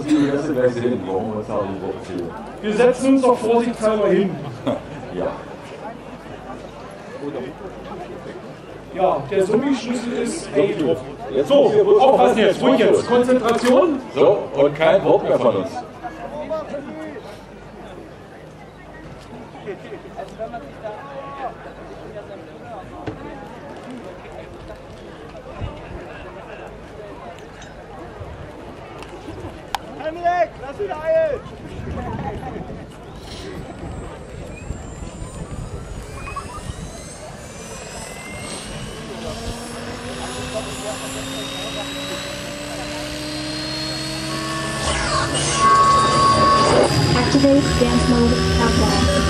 Das ist die erste Version, warum wir zahlen die Woche. Wir setzen uns doch vorsichtshalber hin. Ja. Ja, der Summi-Schlüssel ist A drauf. Jetzt so, aufpassen jetzt, ruhig jetzt. Konzentration. So, und kein Wort mehr von uns. HENRIK, lass ihn eilen! Activate dance mode now.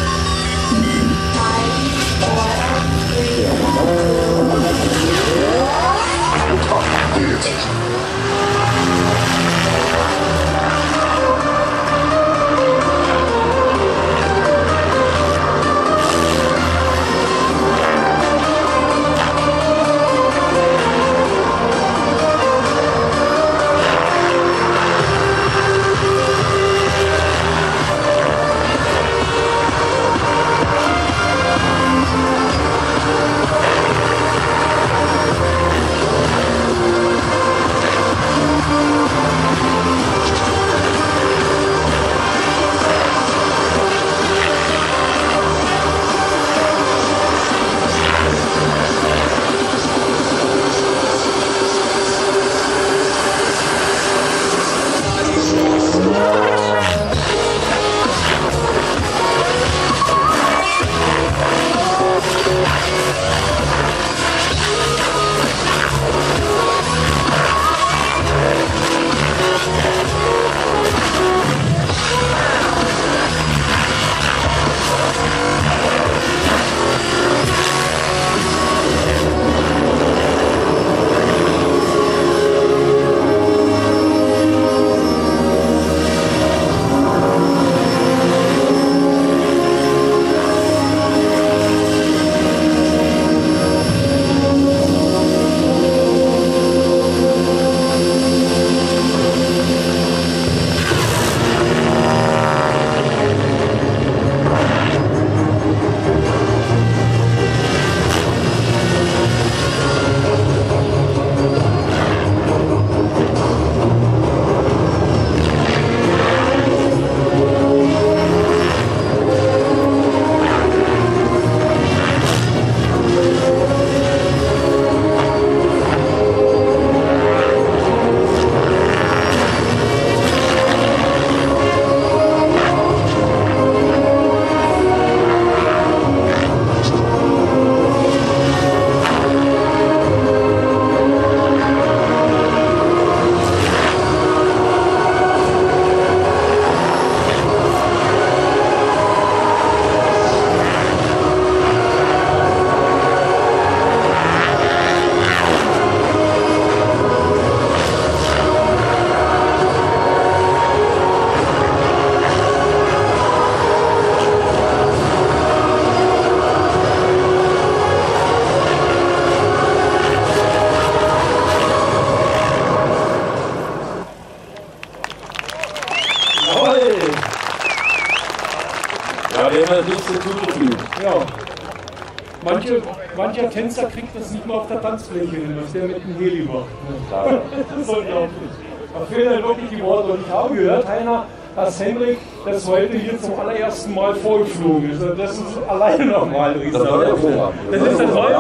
Ja. Mancher Tänzer kriegt das nicht mal auf der Tanzfläche hin, was der mit dem Heli macht. Ja. Das ist unglaublich. Da fehlen dann wirklich die Worte. Und ich habe gehört, Heiner, dass HENRIK das heute hier zum allerersten Mal vorgeflogen ist. Und das ist alleine nochmal ein Riesenvorhaben. Das ist das Neue.